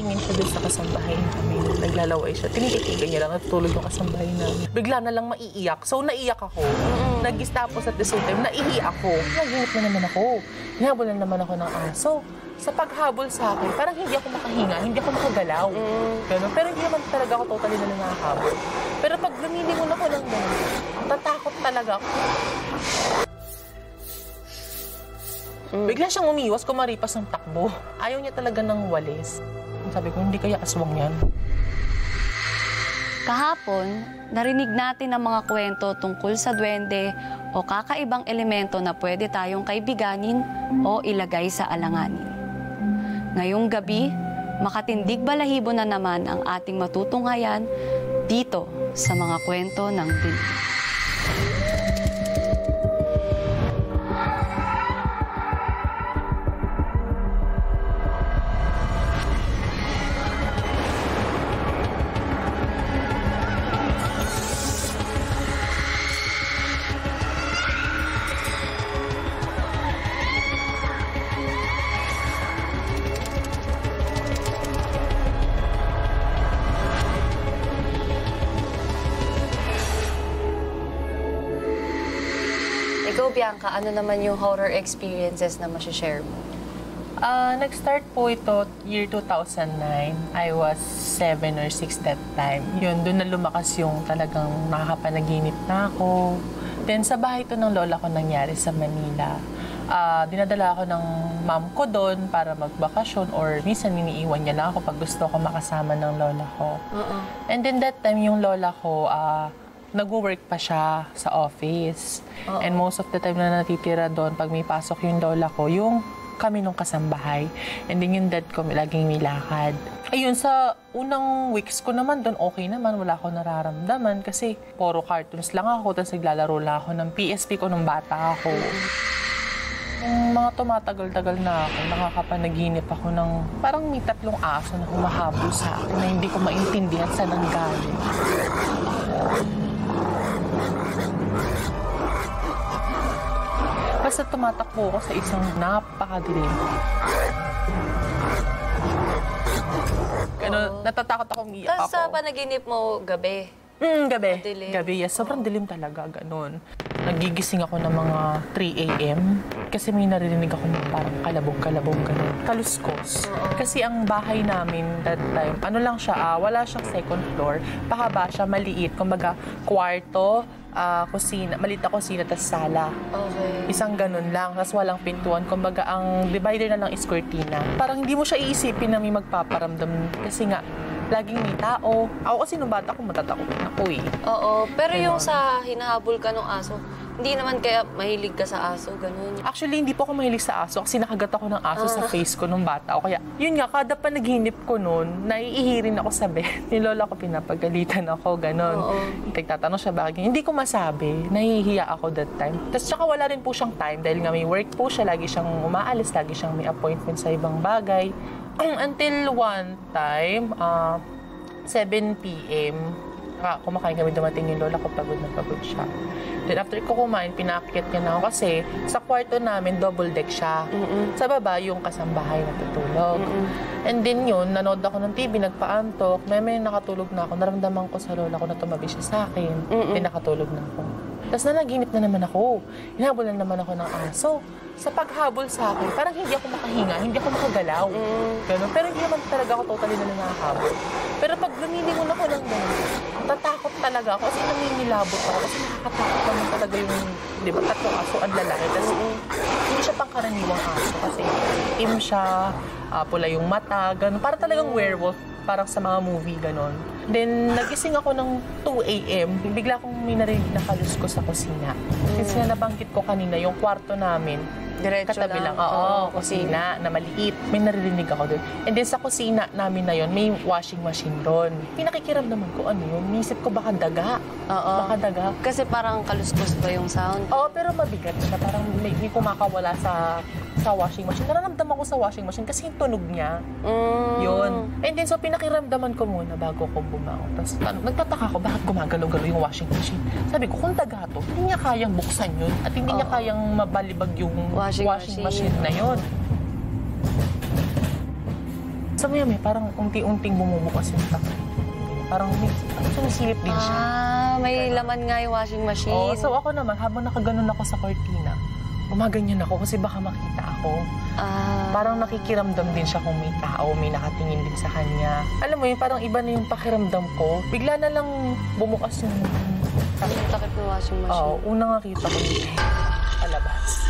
nakatingin siya doon sa kasambahay namin. Naglalaway siya. Tinititigan niya lang. Natutulog yung kasambahay namin. Bigla na lang maiiyak. So, naiyak ako. Nagistapos at the same time, naihi ako. Naginip na naman ako. Nahabulan naman ako ng aso. Sa paghabol sa akin, parang hindi ako makahinga, hindi ako makagalaw. Ganun. Pero hindi naman talaga ako totally na nangahabol. Pero pag lumilingon ako lang doon, tatakot talaga ako. Bigla siyang umiwas, kumaripas ng takbo. Ayaw niya talaga ng walis. Sabi ko, hindi kaya aswang yan. Kahapon, narinig natin ang mga kwento tungkol sa duwende o kakaibang elemento na pwede tayong kaibiganin o ilagay sa alanganin. Ngayong gabi, makatindig balahibo na naman ang ating matutunghayan dito sa mga kwento ng Bianca. Bianca, ano naman yung horror experiences na masishare mo? Nag-start po ito year 2009. I was 7 or 6 that time. Yun, doon na lumakas yung talagang nakakapanaginip na ako. Then sa bahay ito ng lola ko nangyari sa Manila. Dinadala ako ng mom ko doon para magbakasyon or minsan miniiwan niya lang ako pag gusto ko makasama ng lola ko. And then that time yung lola ko, nag-work pa siya sa office. And most of the time na natitira doon, pag may pasok yung lola ko, yung kami nung kasambahay. And then yung dad ko, laging may lakad. Ayun, sa unang weeks ko naman doon, okay naman. Wala akong nararamdaman kasi puro cartoons lang ako. Tapos naglalaro lang ako ng PSP ko nung bata ako. Yung mga tumatagal-tagal na ako, nakakapanaginip ako ng parang may tatlong aso na humahabol sa akin na hindi ko maintindihan saan ang galing. Basta tumatakbo ako sa isang napakadilim. Natatakot ako, umiyak ako. Tapos sa panaginip mo, gabi? Gabi. Gabi, yes. Sobrang dilim talaga, ganun. Nagigising ako ng mga 3 a.m. kasi may naririnig ako ng parang kalabog-kalabog, ganun. Kaluskos. Kasi ang bahay namin that time, ano lang siya, wala siyang second floor. Pahaba siya, maliit. Kumbaga, kwarto, kusina, maliit na kusina, tas sala. Okay. Isang ganun lang, tas walang pintuan. Kumbaga, ang divider na lang is cortina. Parang hindi mo siya iisipin na may magpaparamdam. Kasi nga, laging may tao. Ako kasi nung bata ko, matatakot ako eh. Oo, pero ganun. Yung sa hinahabol ka ng aso, hindi naman kaya mahilig ka sa aso, ganun. Actually, hindi po ako mahilig sa aso kasi nakagat ako ng aso sa face ko nung bata ako. Kaya, yun nga, kada pa naghinip ko noon, naiihirin ako sa bed. Ni lola ko, pinapagalitan ako, ganun. Nagtatanong siya, bakit? Hindi ko masabi. Nahihiya ako that time. Tapos tsaka wala rin po siyang time dahil nga may work po siya. Lagi siyang umaalis, lagi siyang may appointment sa ibang bagay. Until one time, 7 p.m., kumakain kami, dumating yung lola ko, pagod na pagod siya. Then after ko kumain, pinaakyat niya na ako kasi sa kwarto namin, double deck siya. Sa baba, yung kasambahay natutulog. And then yun, nanood ako ng TV, nagpaantok, may nakatulog na ako, naramdaman ko sa lola ko na tumabi siya sa akin, then nakatulog na ako. Tapos nanaginip na naman ako. Hinahabulan naman ako ng aso. Sa paghabol sa akin, parang hindi ako makahinga, hindi ako makagalaw. Ganun. Pero hindi naman talaga ako totally na nangahabol. Pero pag lumilingon ako lang doon, tatakot talaga ako kasi namimilabot ako. Kasi nakakatakot naman talaga yung, di ba, tatlong aso ang lalaki. Tapos hindi siya pangkaraniwang aso kasi itim siya, pula yung mata, ganun. Para talagang werewolf, parang sa mga movie, ganun. Then, nagising ako ng 2 a.m. Bigla akong may narinig na kaluskos sa kusina. Kasi na nabanggit ko kanina, yung kwarto namin, diretso katabi lang. Kusina na maliit. May naririnig ako doon. And then, sa kusina namin na yon, may washing machine doon. Pinakikiram naman ko, ano yun? Nisip ko, baka daga. Baka daga. Kasi parang kaluskos ba yung sound? Oo, pero mabigat na. Parang may kumakawala sa washing machine. Nararamdaman ko sa washing machine kasi yung tunog niya. Yun. And then, so pinakiramdaman ko muna bago ko bumangon. Tapos nagtataka ko, bakit gumagalaw-galaw yung washing machine? Sabi ko, kung taga to, hindi niya kayang buksan yun at hindi niya kayang mabalibag yung washing machine na yun. Sa maya may parang unti-unting bumubukas yung takay. Parang sumisilip din siya. Ah, may laman nga yung washing machine. Oo, so ako naman, habang nakaganon ako sa kortina, gumaganyan ako kasi baka makita ako. Ah. Parang nakikiramdam din siya kung may tao, may nakatingin din sa kanya. Alam mo yun, parang iba na yung pakiramdam ko. Bigla na lang bumukas yung... Takip na washing machine. Oo, unang nakita ko yung palabas.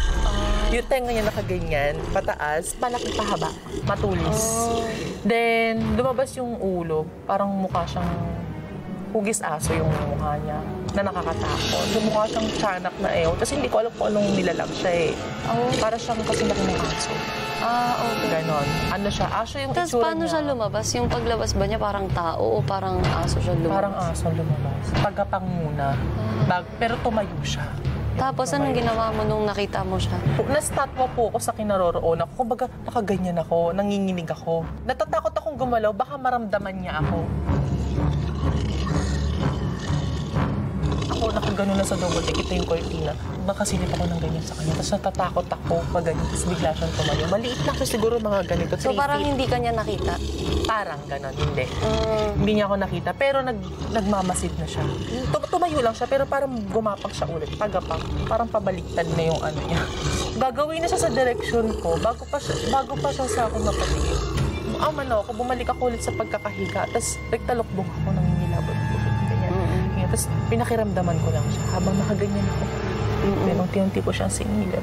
Yung tenga niya nakaganyan, pataas, palaki pahaba, matulis. Oh. Then, lumabas yung ulo, parang mukha siyang hugis-aso yung mukha niya na nakakatakot. So, mukha siyang tiyanak na ew. Kasi hindi ko alam kung anong nilalang siya eh. Oh. Para siyang kasi ng aso. Ah, okay. Ganon. Ano siya? Aso yung itsura niya. Tapos paano siya lumabas? Yung paglabas ba niya parang tao o parang aso siya lumabas? Parang aso lumabas. Pagkapang muna. Ah. Pero tumayo siya. Tapos, anong ginawa mo nung nakita mo siya? Na-statwa po ako sa kinaroroon ako. Kumbaga, nakaganyan ako, nanginginig ako. Natatakot akong gumalaw, baka maramdaman niya ako. Ako, nakagano'n na sa double deck, ito yung cortina. Baka silip ako ng ganyan sa kanya. Tapos natatakot ako, maganyan. Tapos bigla siyang tumayo. Maliit lang siya siguro mga ganito. So, parang hindi ka niya nakita? Parang gano'n, hindi. Hindi niya ako nakita, pero nagmamasid na siya. Tumayo lang siya, pero parang gumapak siya ulit. Pagapak, parang pabaliktad na yung ano niya. Gagawin na siya sa direksyon ko, bago pa siya sa akin mapatigil. Ano ako, bumalik ako ulit sa pagkakahiga. Tapos nagtalukbong ako ng nilabot ko. Tapos pinakiramdaman ko lang siya habang nakaganyan ako. Then, unti-unti ko siyang sinilip.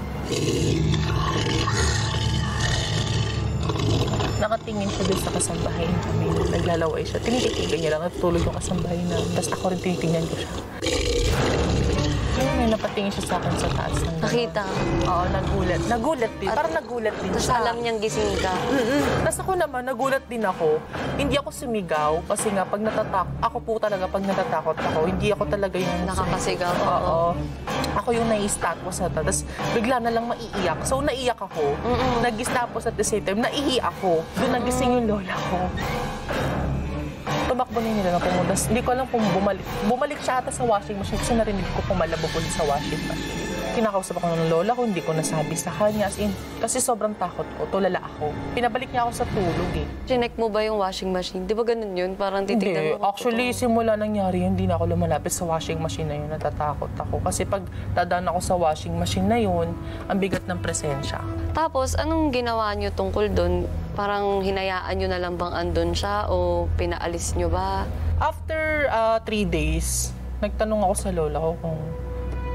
Nakatingin siya doon sa kasambahay namin. Naglalaway siya. Tinitignan niya lang. Natutulog yung kasambahay namin. Tapos ako rin tinitignan ko siya. May napatingin siya sa akin sa taas. Nakita? Oo, nagulat. Nagulat din. Parang nagulat din siya. Tapos alam niyang gising ka? Tapos ako naman, nagulat din ako. Hindi ako sumigaw kasi nga pag natatakot, ako po talaga pag natatakot ako, hindi ako talaga yung... Nakakasigaw? Oo. Ako yung nai-statwas na ito. Tapos bigla na lang maiiyak. So, naiyak ako. Nag-istapos at the same time, naihi ako. Doon nagising yung lola ko. Tumakbo na nila na pumunta. Hindi ko alam kung bumalik. Bumalik siya ata sa washing machine kasi narinig ko pumalabog ulit sa washing machine. Kinakausap ako ng lola ko, hindi ko nasabi sa kanya. As in, kasi sobrang takot ko, tulala ako. Pinabalik niya ako sa tulog eh. Chinek mo ba yung washing machine? Di ba ganun yun? Parang titignan mo. Hindi. Actually, simula nangyari yun, hindi na ako lumalapit sa washing machine na yun. Natatakot ako. Kasi pag dadaan ako sa washing machine na yun, ang bigat ng presensya. Tapos, anong ginawa niyo tungkol doon? Parang hinayaan nyo na lang bang andun siya o pinaalis nyo ba? After 3 days, nagtanong ako sa lola ko kung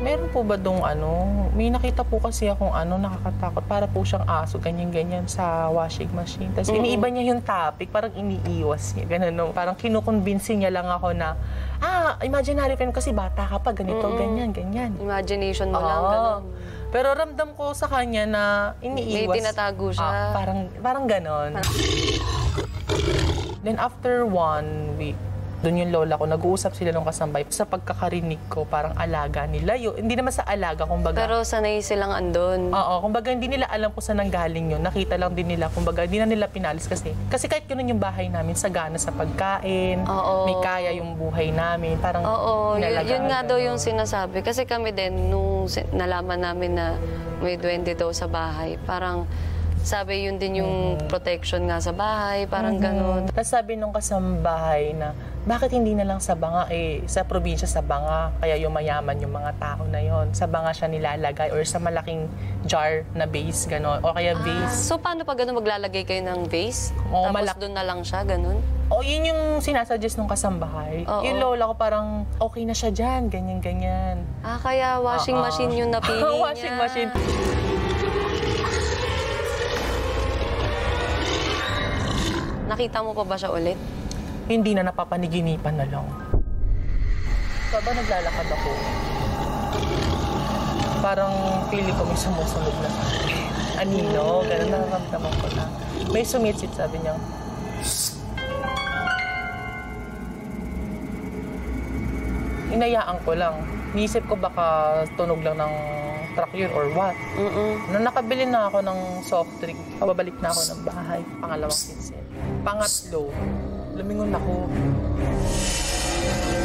meron po ba dong ano, may nakita po kasi akong ano, nakakatakot. Para po siyang aso, ganyan-ganyan sa washing machine. Tapos iniiba niya yung topic, parang iniiwas niya. Ganun, no? Parang kinukonbinsin niya lang ako na, imaginary friend kasi bata ka pa, ganito, ganyan-ganyan. Imagination mo lang, ganun. Pero ramdam ko sa kanya na iniiwas. May tinatago siya. Parang ganon. Then after 1 week, doon yung lola ko, nag-uusap sila nung kasambay. Sa pagkakarinig ko, parang alaga nila. Hindi naman sa alaga, kumbaga. Pero sanay silang andon. Oo, kumbaga hindi nila alam kung saan nanggaling yun. Nakita lang din nila, kumbaga hindi na nila pinalis kasi. Kasi kahit ganun yung bahay namin, sagana sa pagkain, may kaya yung buhay namin. Parang yun nga daw yung sinasabi. Kasi kami din, nung nalaman namin na may duwende daw sa bahay, parang... Sabi yun din yung protection nga sa bahay, parang ganun. Tapos sabi nung kasambahay na, bakit hindi na lang sa banga? Eh, sa probinsya sa banga, kaya yung mayaman yung mga tao na yon. Sa banga siya nilalagay or sa malaking jar na vase, ganun. O kaya vase. So paano pag ganun maglalagay kayo ng vase? O, tapos doon na lang siya, ganun? O, yun yung sinasuggest nung kasambahay. Yung lola ko parang, okay na siya dyan, ganyan-ganyan. Ah, kaya washing machine yung napili niya. Washing machine. Nakita mo pa ba siya ulit? Hindi na, napapaniginipan na lang. Sabang naglalakad ako. Parang pili ko may sumusunod na sa akin. Anino, ganun, nararamdaman ko na. May sumitsit, sabi niya. Inayaan ko lang. Niisip ko baka tunog lang ng truck yun or what. Nung nakabili na ako ng soft drink, pababalik na ako ng bahay. Pangalawang pinsin. Pangatlo, lumingon ako.